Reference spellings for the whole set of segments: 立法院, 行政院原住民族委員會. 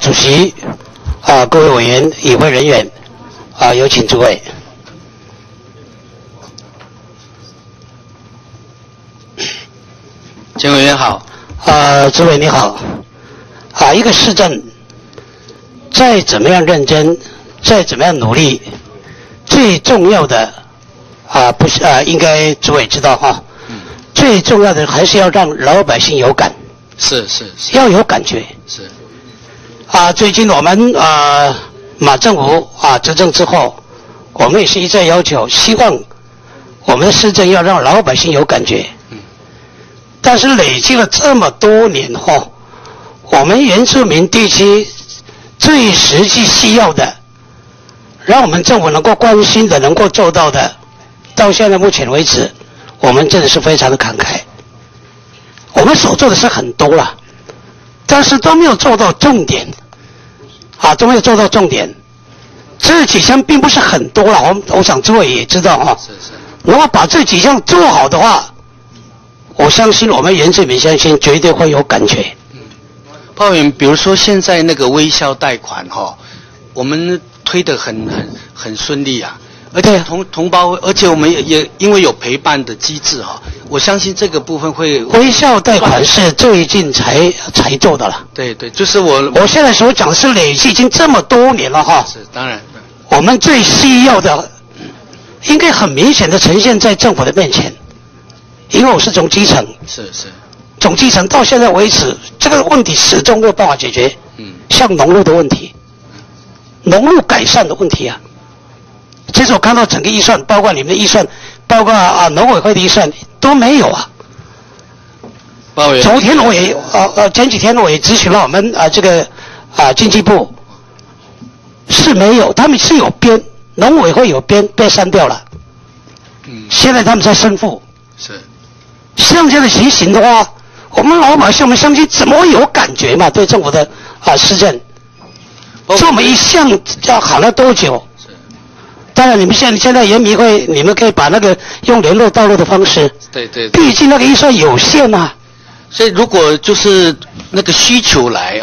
主席，各位委员、与会人员，有请诸位。监委员好，诸位你好，一个市政再怎么样认真，再怎么样努力，最重要的不是应该诸位知道哈，最重要的还是要让老百姓有感，是要有感觉是。最近我们马政府执政之后，我们也是一再要求，希望我们的市政要让老百姓有感觉。但是累积了这么多年后，我们原住民地区最实际需要的，让我们政府能够关心的、能够做到的，到现在目前为止，我们真的是非常的慷慨。我们所做的是很多了，但是都没有做到重点，都没有做到重点。这几项并不是很多了，我想诸位也知道。如果把这几项做好的话，我相信我们原住民乡亲绝对会有感觉。鲍员，比如说现在那个微笑贷款我们推得很顺利啊，而且同胞，而且我们也因为有陪伴的机制我相信这个部分会。微笑贷款是最近才做的了。对，就是我现在所讲的是累计已经这么多年了。是当然。我们最需要的，应该很明显的呈现在政府的面前，因为我是总基层。是。总基层到现在为止，这个问题始终没有办法解决。像农路的问题，农路改善的问题啊。其实我看到整个预算，包括你们的预算，包括农委会的预算都没有啊。昨天我也前几天我也咨询了我们这个经济部，是没有，他们是有编，农委会有编，被删掉了。现在他们在申复。是。像这样的情形的话，我们老百姓、我们乡亲怎么会有感觉嘛？对政府的施政，所以我们一向要喊了多久？当然，你们现在原民会，你们可以把那个用联络道路的方式。对。毕竟那个预算有限嘛。所以如果就是那个需求来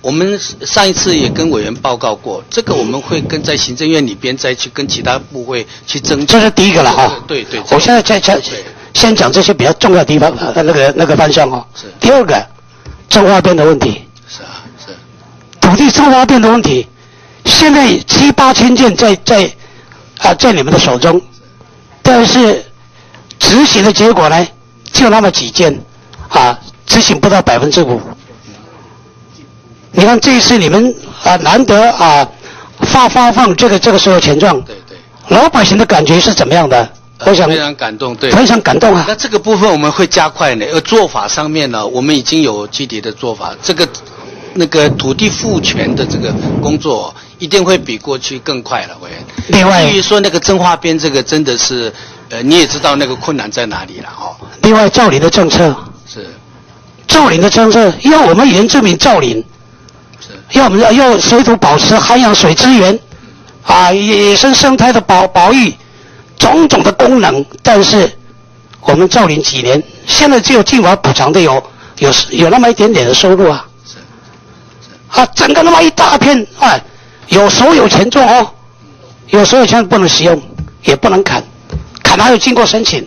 我们上一次也跟委员报告过，这个我们会跟在行政院里边再去跟其他部会去争取。这是第一个了对。我现在先讲这些比较重要的地方那个方向是。第二个，重划边的问题。是。土地重划边的问题，现在7、8千件在你们的手中，但是执行的结果呢，就那么几件，执行不到5%。你看这一次你们难得发放这个所有权状，对，老百姓的感觉是怎么样的？我想非常感动，对，非常感动啊。那这个部分我们会加快呢，做法上面呢，我们已经有具体的做法，这个那个土地复权的这个工作一定会比过去更快了，委员。另外，至于说那个增划边这个，真的是，你也知道那个困难在哪里了另外，造林的政策是，造林的政策，要我们原住民造林，要我们要水土保持、涵养水资源，野生生态的保育，种种的功能。但是我们造林几年，现在只有进华补偿的有那么一点点的收入啊。整个那么一大片有所有权状有所有权不能使用，也不能砍，还有经过申请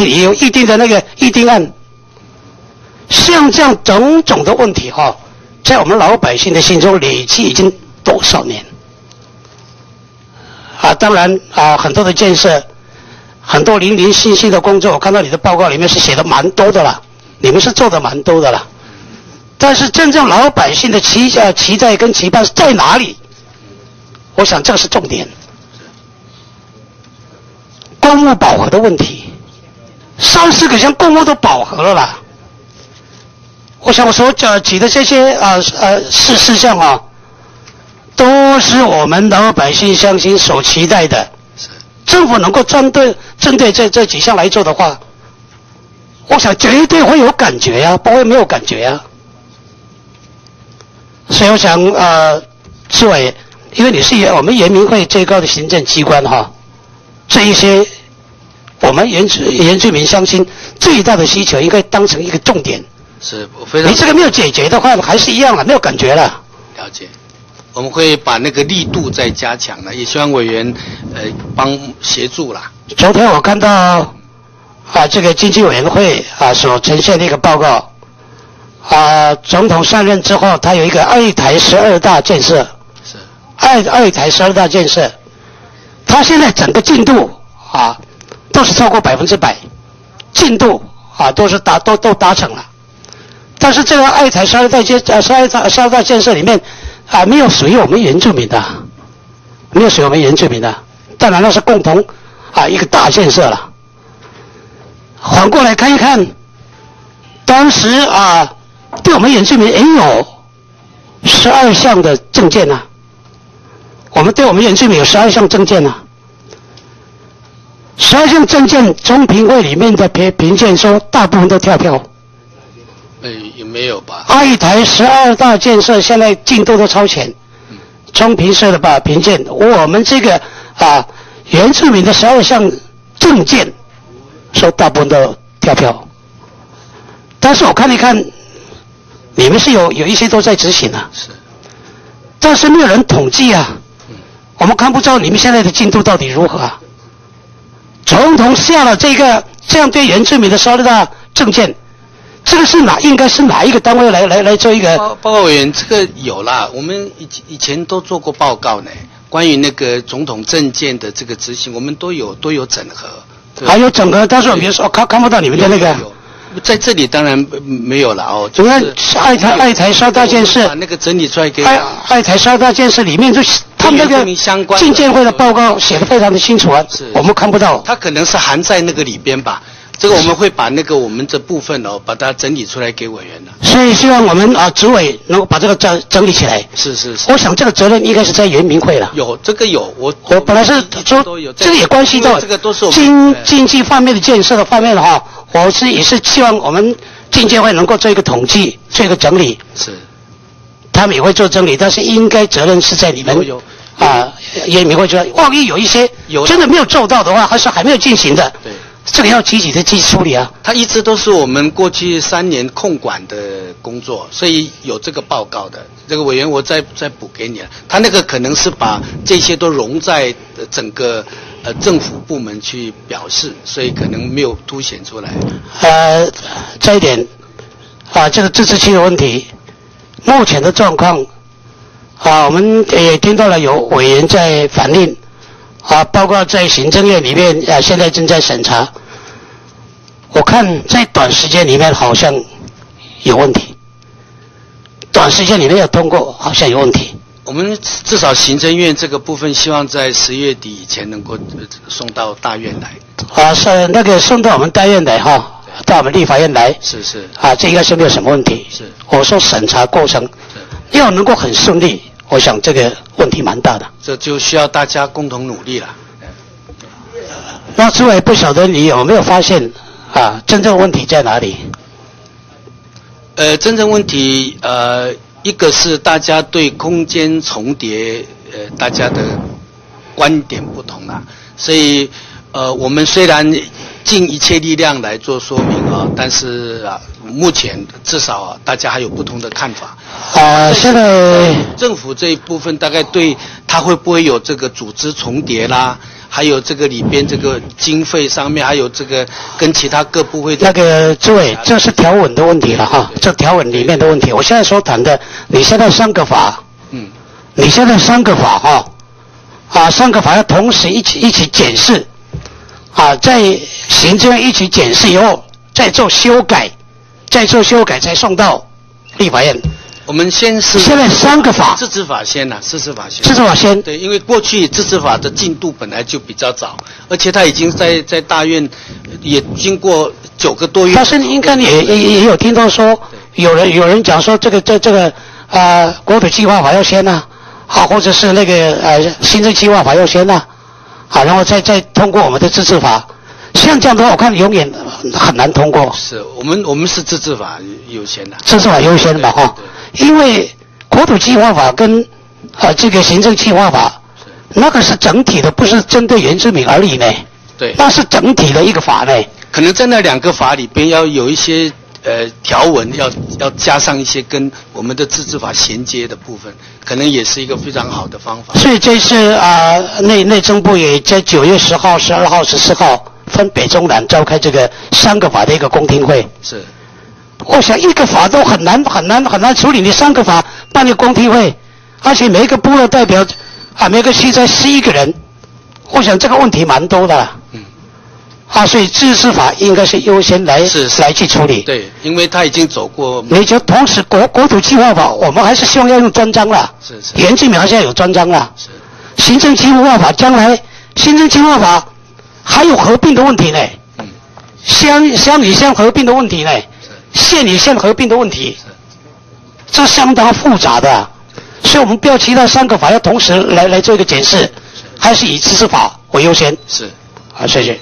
也有一定的那个议定案。像这样种种的问题在我们老百姓的心中累积已经多少年当然很多的建设，很多零零星星的工作，我看到你的报告里面是写的蛮多的了，你们是做的蛮多的了，但是真正老百姓的期待跟期盼是在哪里？我想这是重点。公墓饱和的问题，34个乡公墓都饱和了啦。我想我所举的这些事项都是我们老百姓乡亲所期待的。政府能够针对这几项来做的话，我想绝对会有感觉不会没有感觉所以我想诸位，因为你是我们原民会最高的行政机关这一些我们原住民乡亲最大的需求应该当成一个重点，是非常。你这个没有解决的话，还是一样了，没有感觉了。了解。 我们会把那个力度再加强了，也希望委员帮协助啦。昨天我看到这个经济委员会所呈现的一个报告，总统上任之后，他有一个12台12大建设，是12台12大建设，他现在整个进度都是超过100%，进度都达成了，但是这个12台12大建设里面。 没有属于我们原住民的，没有属于我们原住民的，当然那是共同一个大建设了。反过来看一看，当时对我们原住民也有12项的政见呐，我们对我们原住民有12项政见呐，12项政见中评会里面的评鉴说，大部分都跳票。 也没有吧。12台12大建设现在进度都超前，中评社的评鉴，我们这个原住民的12项政见，说大部分都跳票。但是我看一看，你们是有一些都在执行啊，是，但是没有人统计啊，我们看不到你们现在的进度到底如何啊。总统下了这样对原住民的12大政见。 这个是应该是哪一个单位来做一个？报告委员，这个有啦，我们以前都做过报告呢，关于那个总统政见的这个执行，我们都有整合。还有整合，但是我比如说看不到你们的那个。在这里当然没有了哦。你看12台12大建设，把那个整理出来给。12台12大建设里面就他们那个政见会的报告写得非常的清楚啊，我们看不到。它可能是含在那个里边吧。 这个我们会把那个我们这部分把它整理出来给委员的。所以希望我们主委能够把这个整理起来。是是是。我想这个责任应该是在原民会了。有这个有我本来是说这个也关系到这个都是经济方面的建设的方面的哈，我也是希望我们经济会能够做一个统计，做一个整理。是。他们也会做整理，但是应该责任是在你们。有。 原民会说，万一有一些真的没有做到的话，还是还没有进行的。对。 这个要积极的去处理啊！它一直都是我们过去3年控管的工作，所以有这个报告的。这个委员我再补给你了。他那个可能是把这些都融在整个政府部门去表示，所以可能没有凸显出来。这一点这个自治区的问题，目前的状况我们也听到了有委员在反映。 包括在行政院里面，现在正在审查。我看在短时间里面好像有问题，短时间里面要通过好像有问题。我们至少行政院这个部分，希望在10月底以前能够送到大院来。是那个送到我们大院来哈，到我们立法院来。是是。这应该是没有什么问题。是。我说审查过程要能够很顺利。 我想这个问题蛮大的，这就需要大家共同努力了。那诸位不晓得你有没有发现真正问题在哪里？真正问题一个是大家对空间重叠，大家的观点不同啦，所以我们虽然尽一切力量来做说明但是目前至少大家还有不同的看法。现在政府这一部分大概对它会不会有这个组织重叠啦，还有这个里边这个经费上面，还有这个跟其他各部会那个诸位，这是条文的问题了哈，这条文里面的问题。我现在所谈的，你现在三个法，你现在三个法哈，三个法要同时一起检视，在行政一起检视以后，再做修改。 再做修改，才送到立法院。我们先是现在三个法，自治法先啦，自治法先。自治法先。对，因为过去自治法的进度本来就比较早，而且它已经在大院也经过9个多月。但是应该也有听到说，有人讲说这个国土计划法要先呐，或者是那个行政计划法要先呐，然后再通过我们的自治法。 像这样的话，我看永远很难通过。是我们是自治法优先的，自治法优先的哈。因为国土计划法跟这个行政计划法，那个是整体的，不是针对原住民而已呢。对，那是整体的一个法呢。可能在那2个法里边要有一些条文要加上一些跟我们的自治法衔接的部分，可能也是一个非常好的方法。所以这次内政部也在9月10号、12号、14号分北中南召开这个3个法的一个公听会。是，我想一个法都很难处理，你3个法办个公听会，而且每一个部落代表啊，每个区才11个人，我想这个问题蛮多的。嗯。 啊，所以自治法应该是优先来去处理。对，因为他已经走过。你就同时国土计划法，我们还是希望要用专章了。是是。原住民还是要有专章了。是。行政区划法将来，行政区划法还有合并的问题呢。嗯。乡与乡合并的问题呢。县与县合并的问题。这相当复杂的、啊，所以我们不要期待3个法要同时来做一个检视，还是以自治法为优先。是。好，谢谢。